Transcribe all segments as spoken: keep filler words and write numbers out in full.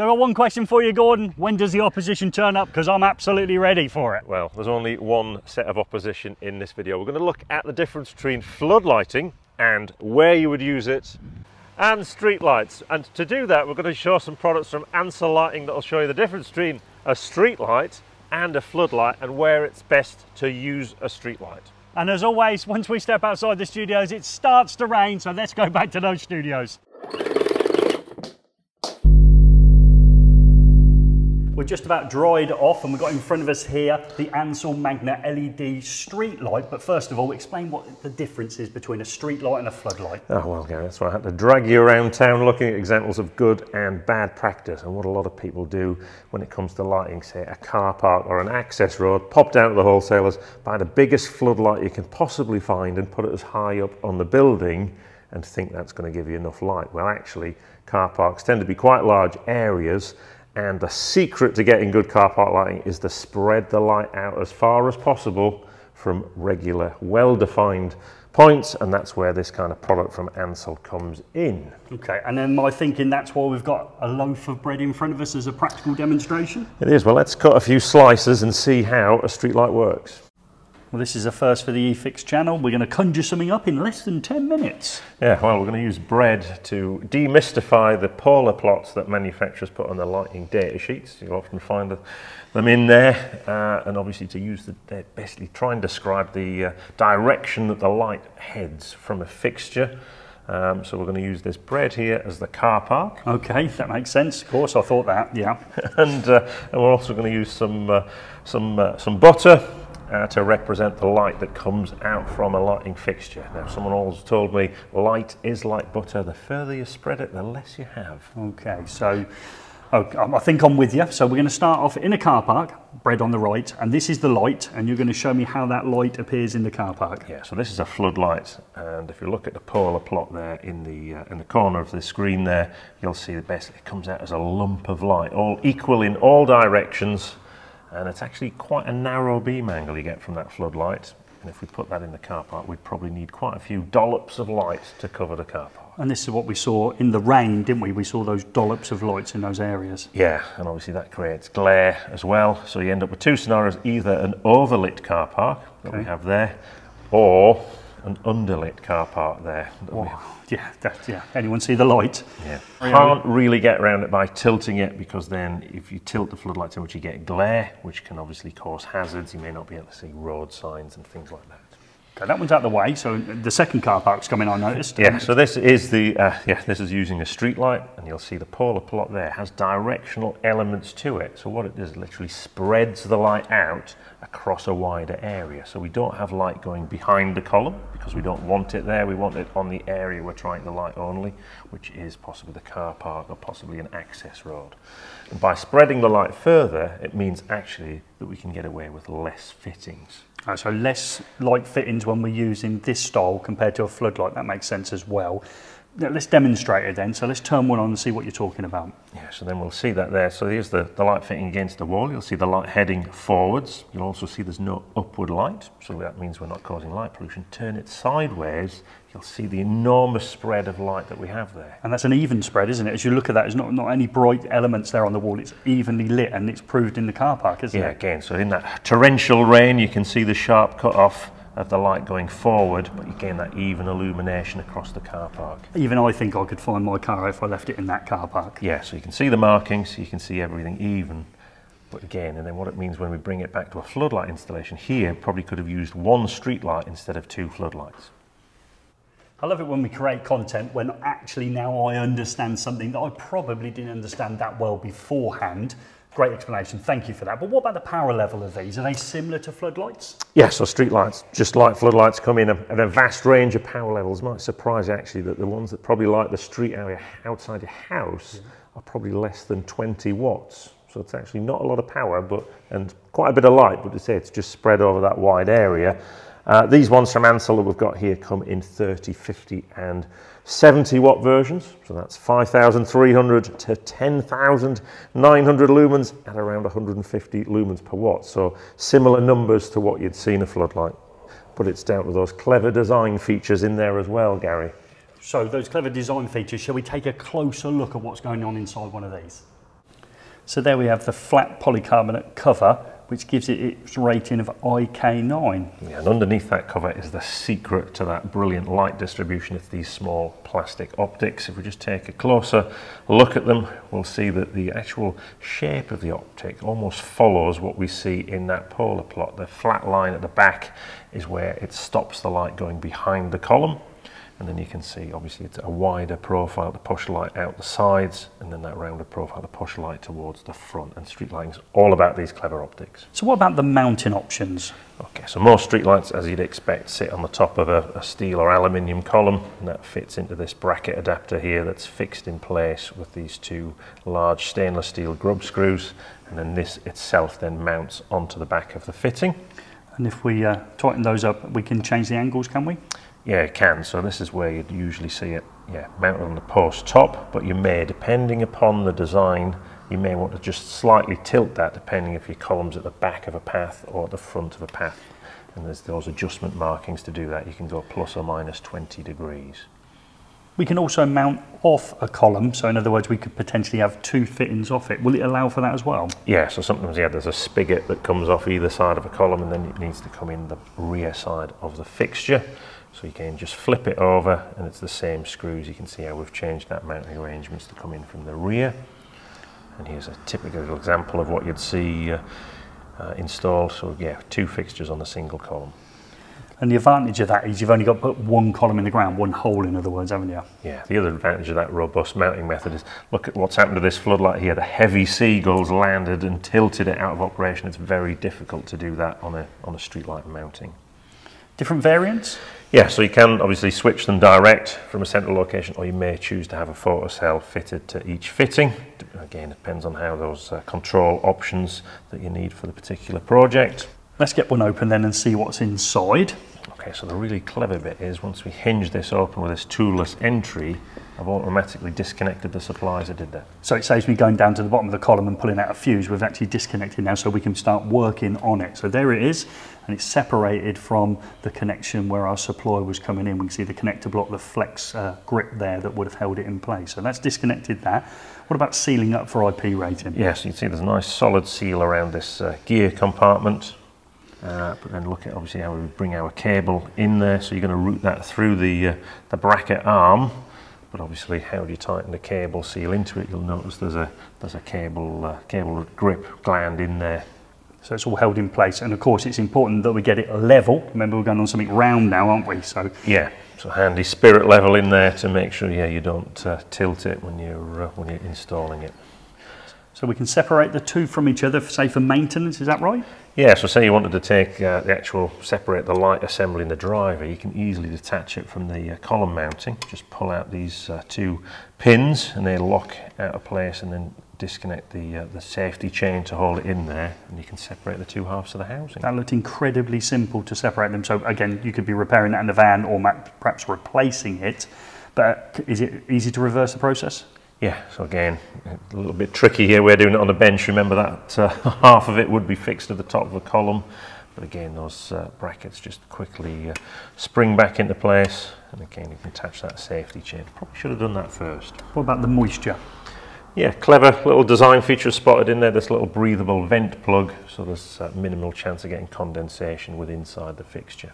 So I've got one question for you, Gordon. When does the opposition turn up? Because I'm absolutely ready for it. Well, there's only one set of opposition in this video. We're going to look at the difference between flood lighting and where you would use it, and street lights. And to do that, we're going to show some products from Ansell Lighting that'll show you the difference between a street light and a floodlight, and where it's best to use a street light. And as always, once we step outside the studios, it starts to rain, so let's go back to those studios. We're just about dried off, and we've got in front of us here the Ansell Magna L E D street light. But first of all, explain what the difference is between a street light and a floodlight. Oh, well, Gary, that's why I had to drag you around town looking at examples of good and bad practice, and what a lot of people do when it comes to lighting, say a car park or an access road. Pop down to the wholesalers, buy the biggest floodlight you can possibly find and put it as high up on the building and think that's going to give you enough light. Well, actually, car parks tend to be quite large areas, and the secret to getting good car park lighting is to spread the light out as far as possible from regular, well-defined points, and that's where this kind of product from Ansell comes in. Okay, and then my thinking, that's why we've got a loaf of bread in front of us as a practical demonstration? It is. Well, let's cut a few slices and see how a street light works. Well, this is a first for the eFIXX channel. We're going to conjure something up in less than ten minutes. Yeah, well, we're going to use bread to demystify the polar plots that manufacturers put on their lighting data sheets. You'll often find them in there. Uh, and obviously to use the, basically try and describe the uh, direction that the light heads from a fixture. Um, so we're going to use this bread here as the car park. Okay, that makes sense. Of course, I thought that, yeah. and, uh, and we're also going to use some, uh, some, uh, some butter. Uh, to represent the light that comes out from a lighting fixture. Now, someone always told me light is like butter. The further you spread it, the less you have. Okay, so okay, I think I'm with you. So we're going to start off in a car park, bread on the right, and this is the light, and you're going to show me how that light appears in the car park. Yeah, so this is a floodlight, and if you look at the polar plot there in the, uh, in the corner of the screen there, you'll see that basically it comes out as a lump of light, all equal in all directions. And it's actually quite a narrow beam angle you get from that floodlight. And if we put that in the car park, we'd probably need quite a few dollops of light to cover the car park. And this is what we saw in the rain, didn't we? We saw those dollops of lights in those areas. Yeah, and obviously that creates glare as well. So you end up with two scenarios, either an overlit car park that okay. we have there, or an underlit car park there. Wow. Yeah, that, yeah. Anyone see the light? Yeah. Can't really get around it by tilting it, because then if you tilt the floodlights in, which you get glare, which can obviously cause hazards. You may not be able to see road signs and things like that. Okay, that one's out of the way. So the second car park's coming, I noticed. Yeah. So this is the uh, yeah. This is using a street light, and you'll see the polar plot there has directional elements to it. So what it does, it literally spreads the light out across a wider area. So we don't have light going behind the column, because we don't want it there. We want it on the area we're trying to light only, which is possibly the car park or possibly an access road. And by spreading the light further, it means actually that we can get away with less fittings. Right, so less light fittings when we're using this style compared to a floodlight. That makes sense as well. Now, let's demonstrate it then. So let's turn one on and see what you're talking about. Yeah, so then we'll see that there. So here's the, the light fitting against the wall. You'll see the light heading forwards. You'll also see there's no upward light. So that means we're not causing light pollution. Turn it sideways. You'll see the enormous spread of light that we have there. And that's an even spread, isn't it? As you look at that, there's not, not any bright elements there on the wall. It's evenly lit, and it's proved in the car park, isn't it? Yeah, again, so in that torrential rain, you can see the sharp cut-off of the light going forward, but you gain that even illumination across the car park. Even I think I could find my car if I left it in that car park. Yeah, so you can see the markings, you can see everything even, but again, and then what it means when we bring it back to a floodlight installation here, probably could have used one street light instead of two floodlights. I love it when we create content when actually now I understand something that I probably didn't understand that well beforehand. Great explanation, thank you for that. But what about the power level of these? Are they similar to floodlights? Yeah, so street lights, just like floodlights, come in at a vast range of power levels. It might surprise you actually that the ones that probably light the street area outside your house yeah. are probably less than twenty watts. So it's actually not a lot of power, but and quite a bit of light, but to say it's just spread over that wide area. Uh, these ones from Ansell that we've got here come in thirty, fifty and seventy watt versions. So that's five thousand three hundred to ten thousand nine hundred lumens at around one hundred fifty lumens per watt. So similar numbers to what you'd see in a floodlight. But it's down to those clever design features in there as well, Gary. So those clever design features, shall we take a closer look at what's going on inside one of these? So there we have the flat polycarbonate cover, which gives it its rating of I K nine. Yeah, and underneath that cover is the secret to that brilliant light distribution of these small plastic optics. If we just take a closer look at them, we'll see that the actual shape of the optic almost follows what we see in that polar plot. The flat line at the back is where it stops the light going behind the column. And then you can see, obviously, it's a wider profile, the push light out the sides, and then that rounder profile, the push light towards the front. And street lighting is all about these clever optics. So what about the mounting options? Okay, so most street lights, as you'd expect, sit on the top of a, a steel or aluminium column, and that fits into this bracket adapter here that's fixed in place with these two large stainless steel grub screws. And then this itself then mounts onto the back of the fitting. And if we uh, tighten those up, we can change the angles, can we? Yeah, it can. So this is where you'd usually see it yeah, mounted on the post top, but you may, depending upon the design, you may want to just slightly tilt that depending if your column's at the back of a path or at the front of a path. And there's those adjustment markings to do that. You can go plus or minus twenty degrees. We can also mount off a column, so in other words we could potentially have two fittings off it. Will it allow for that as well? Yeah, so sometimes yeah, there's a spigot that comes off either side of a column and then it needs to come in the rear side of the fixture. So you can just flip it over and it's the same screws. You can see how we've changed that mounting arrangements to come in from the rear. And here's a typical example of what you'd see uh, uh, installed. So yeah, two fixtures on a single column. And the advantage of that is you've only got to put one column in the ground, one hole in other words, haven't you? Yeah, the other advantage of that robust mounting method is, look at what's happened to this floodlight here. The heavy seagulls landed and tilted it out of operation. It's very difficult to do that on a, on a streetlight mounting. Different variants? Yeah, so you can obviously switch them direct from a central location, or you may choose to have a photocell fitted to each fitting. Again, it depends on how those uh, control options that you need for the particular project. Let's get one open then and see what's inside. Okay, so the really clever bit is once we hinge this open with this toolless entry, I've automatically disconnected the supplies I did there. So it saves me going down to the bottom of the column and pulling out a fuse. We've actually disconnected now so we can start working on it. So there it is, and it's separated from the connection where our supply was coming in. We can see the connector block, the flex uh, grip there that would have held it in place. So that's disconnected that. What about sealing up for I P rating? Yeah, so you can see there's a nice solid seal around this uh, gear compartment. Uh, but then look at obviously how we bring our cable in there, so you're going to route that through the, uh, the bracket arm, but obviously how do you tighten the cable seal into it? You'll notice there's a, there's a cable, uh, cable grip gland in there. So it's all held in place, and of course it's important that we get it level. Remember, we're going on something round now, aren't we? So yeah, so handy spirit level in there to make sure yeah, you don't uh, tilt it when you're, uh, when you're installing it. So we can separate the two from each other, say for maintenance, is that right? Yeah, so say you wanted to take uh, the actual, separate the light assembly and the driver, you can easily detach it from the uh, column mounting. Just pull out these uh, two pins and they lock out of place, and then disconnect the, uh, the safety chain to hold it in there, and you can separate the two halves of the housing. That looked incredibly simple to separate them, so again, you could be repairing that in the van or perhaps replacing it, but is it easy to reverse the process? Yeah, so again, a little bit tricky here. We're doing it on a bench. Remember that uh, half of it would be fixed at the top of the column. But again, those uh, brackets just quickly uh, spring back into place. And again, you can attach that safety chain. Probably should have done that first. What about the moisture? Yeah, clever little design feature spotted in there. This little breathable vent plug. So there's uh, minimal chance of getting condensation with inside the fixture.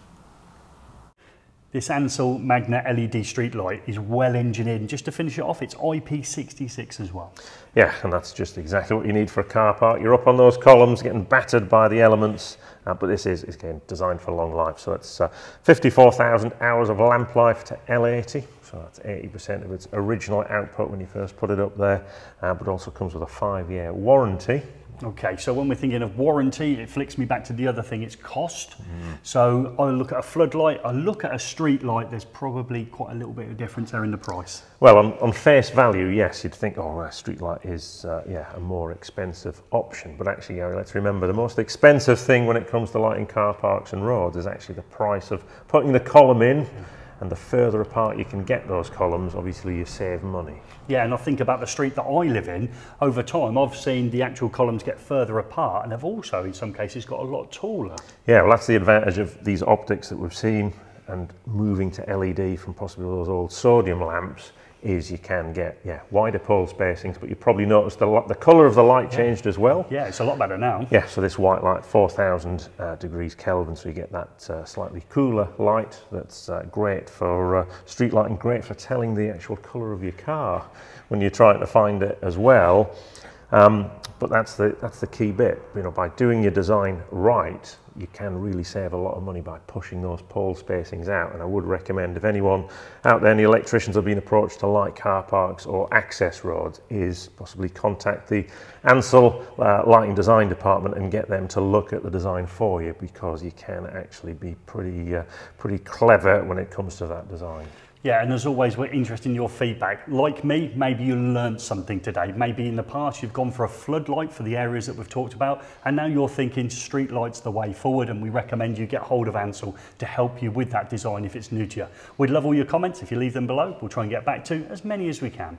This Ansell Magna L E D street light is well engineered, and just to finish it off, it's I P sixty-six as well. Yeah, and that's just exactly what you need for a car park. You're up on those columns, getting battered by the elements, uh, but this is, is again, designed for long life. So it's uh, fifty-four thousand hours of lamp life to L eighty, so that's eighty percent of its original output when you first put it up there, uh, but also comes with a five-year warranty. Okay, so when we're thinking of warranty, it flicks me back to the other thing, it's cost. Mm. So I look at a floodlight, I look at a street light, there's probably quite a little bit of difference there in the price. Well, on, on face value, yes, you'd think, oh, a street light is uh, yeah, a more expensive option. But actually, Gary, let's remember, the most expensive thing when it comes to lighting car parks and roads is actually the price of putting the column in. Mm. And the further apart you can get those columns, obviously you save money. Yeah, and I think about the street that I live in, over time I've seen the actual columns get further apart, and they've also in some cases got a lot taller. Yeah, well that's the advantage of these optics that we've seen, and moving to L E D from possibly those old sodium lamps. is you can get yeah wider pole spacings, but you probably noticed the, the colour of the light changed yeah. as well. Yeah, it's a lot better now. Yeah, so this white light, four thousand uh, degrees Kelvin, so you get that uh, slightly cooler light that's uh, great for uh, street lighting, great for telling the actual colour of your car when you're trying to find it as well. Um, but that's the, that's the key bit, you know, by doing your design right, you can really save a lot of money by pushing those pole spacings out. And I would recommend, if anyone out there, any electricians are being approached to light car parks or access roads, is possibly contact the Ansell uh, Lighting Design Department and get them to look at the design for you, because you can actually be pretty, uh, pretty clever when it comes to that design. Yeah, and as always, we're interested in your feedback. Like me, maybe you learned something today. Maybe in the past you've gone for a floodlight for the areas that we've talked about, and now you're thinking street light's the way forward, and we recommend you get hold of Ansell to help you with that design if it's new to you. We'd love all your comments. If you leave them below, we'll try and get back to as many as we can.